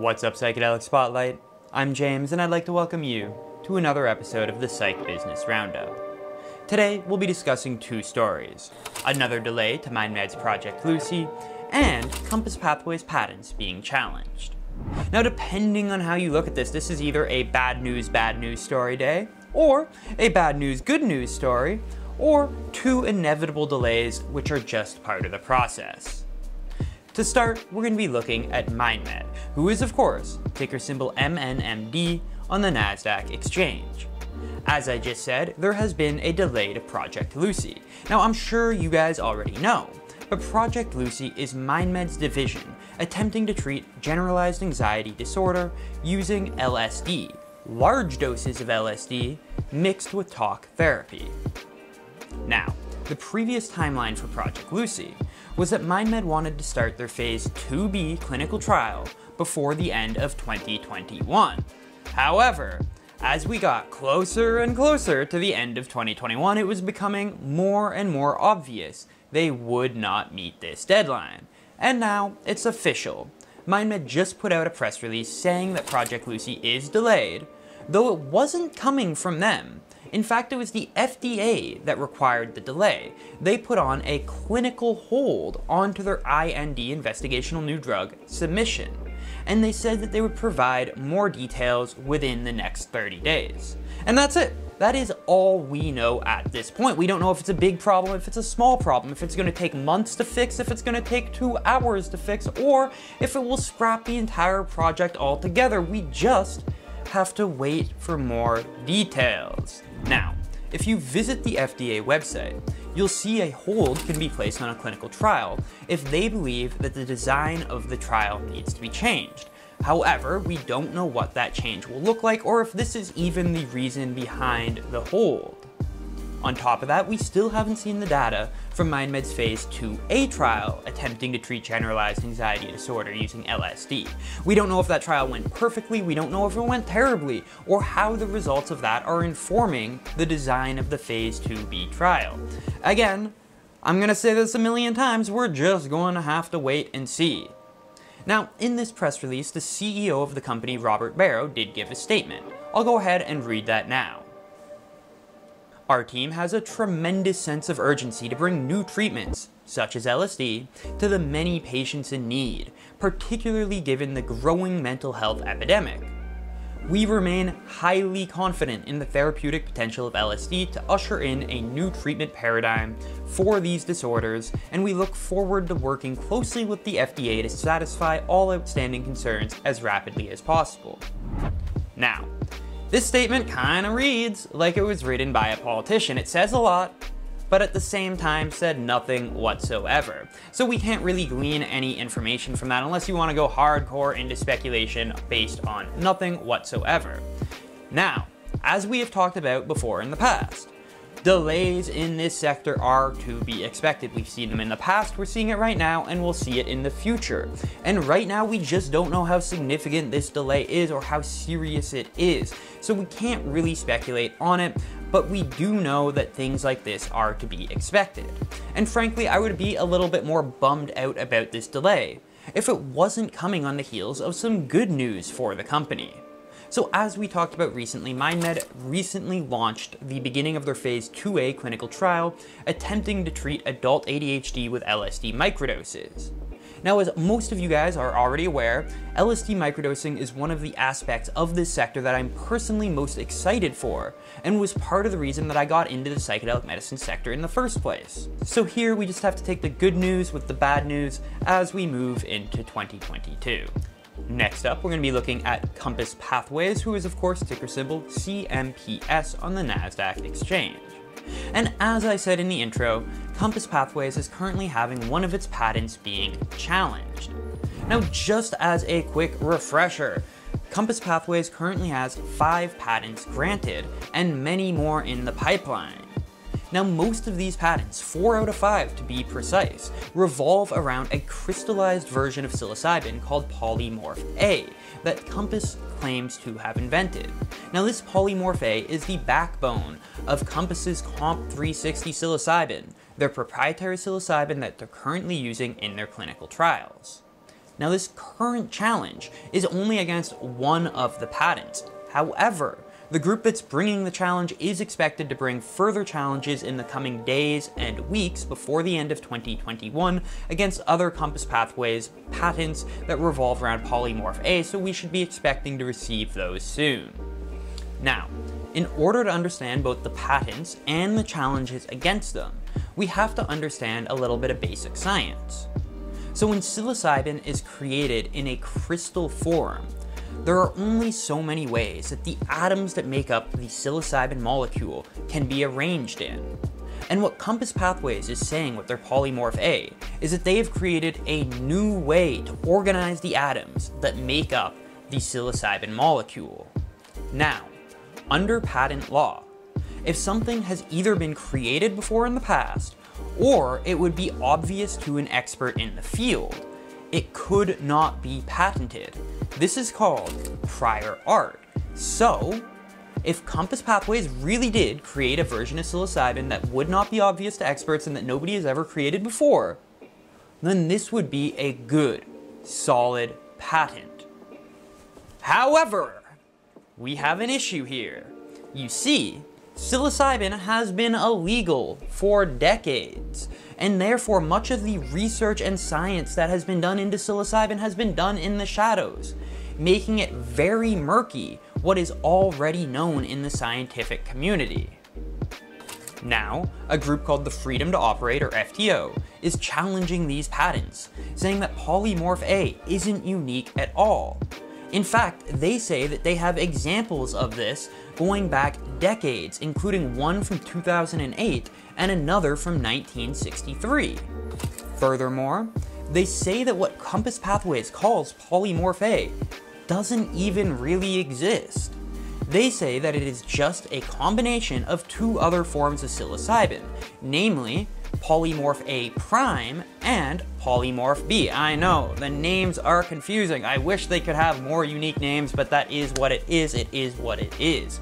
What's up, Psychedelic Spotlight? I'm James, and I'd like to welcome you to another episode of the Psych Business Roundup. Today, we'll be discussing two stories, another delay to MindMed's Project Lucy, and Compass Pathways patents being challenged. Now, depending on how you look at this, this is either a bad news story day, or a bad news, good news story, or two inevitable delays which are just part of the process. To start, we're going to be looking at MindMed, who is, of course, ticker symbol MNMD on the NASDAQ exchange. As I just said, there has been a delay to Project Lucy. Now, I'm sure you guys already know, but Project Lucy is MindMed's division attempting to treat generalized anxiety disorder using LSD, large doses of LSD mixed with talk therapy. Now, the previous timeline for Project Lucy was that MindMed wanted to start their phase 2B clinical trial before the end of 2021. However, as we got closer and closer to the end of 2021, it was becoming more and more obvious they would not meet this deadline. And now it's official. MindMed just put out a press release saying that Project Lucy is delayed, though it wasn't coming from them. In fact, it was the FDA that required the delay. They put on a clinical hold onto their IND, investigational new drug, submission, and they said that they would provide more details within the next 30 days. And that's it. That is all we know at this point. We don't know if it's a big problem, if it's a small problem, if it's going to take months to fix, if it's going to take 2 hours to fix, or if it will scrap the entire project altogether. We just have to wait for more details. Now, if you visit the FDA website, you'll see a hold can be placed on a clinical trial if they believe that the design of the trial needs to be changed. However, we don't know what that change will look like or if this is even the reason behind the hold. On top of that, we still haven't seen the data from MindMed's phase 2A trial attempting to treat generalized anxiety disorder using LSD. We don't know if that trial went perfectly, we don't know if it went terribly, or how the results of that are informing the design of the phase 2B trial. Again, I'm going to say this a million times, we're just going to have to wait and see. Now, in this press release, the CEO of the company, Robert Barrow, did give a statement. I'll go ahead and read that now. Our team has a tremendous sense of urgency to bring new treatments, such as LSD, to the many patients in need, particularly given the growing mental health epidemic. We remain highly confident in the therapeutic potential of LSD to usher in a new treatment paradigm for these disorders, and we look forward to working closely with the FDA to satisfy all outstanding concerns as rapidly as possible. Now, this statement kind of reads like it was written by a politician. It says a lot, but at the same time said nothing whatsoever. So we can't really glean any information from that unless you want to go hardcore into speculation based on nothing whatsoever. Now, as we have talked about before in the past, delays in this sector are to be expected. We've seen them in the past, we're seeing it right now, and we'll see it in the future. And right now, we just don't know how significant this delay is or how serious it is. So we can't really speculate on it, but we do know that things like this are to be expected. And frankly, I would be a little bit more bummed out about this delay if it wasn't coming on the heels of some good news for the company. So as we talked about recently, MindMed recently launched the beginning of their phase 2A clinical trial attempting to treat adult ADHD with LSD microdoses. Now, as most of you guys are already aware, LSD microdosing is one of the aspects of this sector that I'm personally most excited for and was part of the reason that I got into the psychedelic medicine sector in the first place. So here we just have to take the good news with the bad news as we move into 2022. Next up, we're going to be looking at Compass Pathways, who is, of course, ticker symbol CMPS on the NASDAQ exchange. And as I said in the intro, Compass Pathways is currently having one of its patents being challenged. Now, just as a quick refresher, Compass Pathways currently has 5 patents granted and many more in the pipeline. Now, most of these patents, 4 out of 5 to be precise, revolve around a crystallized version of psilocybin called Polymorph A that Compass claims to have invented. Now, this Polymorph A is the backbone of Compass's Comp360 psilocybin, their proprietary psilocybin that they're currently using in their clinical trials. Now, this current challenge is only against one of the patents. However, the group that's bringing the challenge is expected to bring further challenges in the coming days and weeks before the end of 2021 against other Compass Pathways patents that revolve around Polymorph A, so we should be expecting to receive those soon. Now, in order to understand both the patents and the challenges against them, we have to understand a little bit of basic science. So when psilocybin is created in a crystal form, there are only so many ways that the atoms that make up the psilocybin molecule can be arranged in. And what Compass Pathways is saying with their Polymorph A is that they have created a new way to organize the atoms that make up the psilocybin molecule. Now, under patent law, if something has either been created before in the past, or it would be obvious to an expert in the field, it could not be patented. This is called prior art. So, if Compass Pathways really did create a version of psilocybin that would not be obvious to experts and that nobody has ever created before, then this would be a good, solid patent. However, we have an issue here. You see, psilocybin has been illegal for decades, and therefore much of the research and science that has been done into psilocybin has been done in the shadows, making it very murky what is already known in the scientific community. Now, a group called the Freedom to Operate, or FTO, is challenging these patents, saying that Polymorph A isn't unique at all. In fact, they say that they have examples of this going back decades, including one from 2008 and another from 1963. Furthermore, they say that what Compass Pathways calls Polymorph A doesn't even really exist. They say that it is just a combination of two other forms of psilocybin, namely Polymorph A prime and Polymorph B. I know, the names are confusing. I wish they could have more unique names, but that is what it is. It is what it is.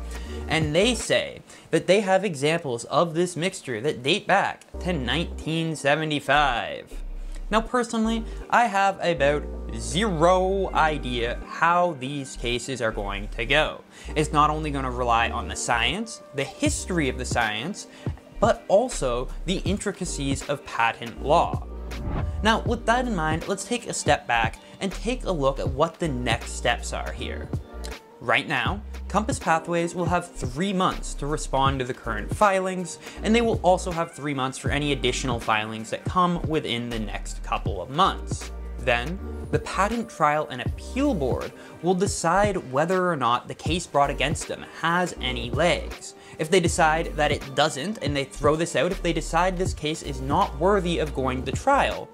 And they say that they have examples of this mixture that date back to 1975. Now, personally, I have about zero idea how these cases are going to go. It's not only going to rely on the science, the history of the science, but also the intricacies of patent law. Now, with that in mind, let's take a step back and take a look at what the next steps are here. Right now, Compass Pathways will have 3 months to respond to the current filings, and they will also have 3 months for any additional filings that come within the next couple of months. Then, the Patent Trial and Appeal Board will decide whether or not the case brought against them has any legs. If they decide that it doesn't, and they throw this out, if they decide this case is not worthy of going to trial,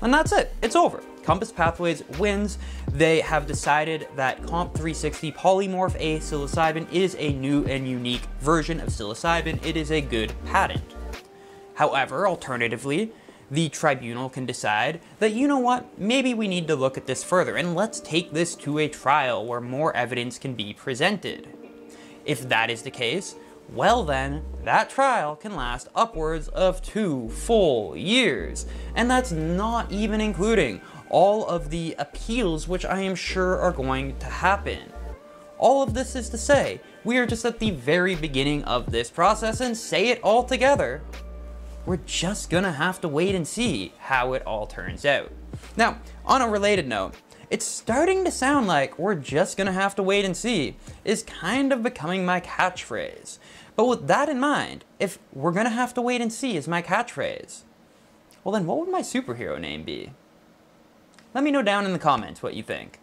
then that's it, it's over. Compass Pathways wins. They have decided that Comp360 Polymorph A psilocybin is a new and unique version of psilocybin. It is a good patent. However, alternatively, the tribunal can decide that, you know what, maybe we need to look at this further and let's take this to a trial where more evidence can be presented. If that is the case, well then, that trial can last upwards of 2 full years. And that's not even including all of the appeals which I am sure are going to happen. All of this is to say, we are just at the very beginning of this process, and say it all together, we're just gonna have to wait and see how it all turns out. Now, on a related note, it's starting to sound like "we're just gonna have to wait and see" is kind of becoming my catchphrase. But with that in mind, if "we're gonna have to wait and see" is my catchphrase, well then what would my superhero name be? Let me know down in the comments what you think.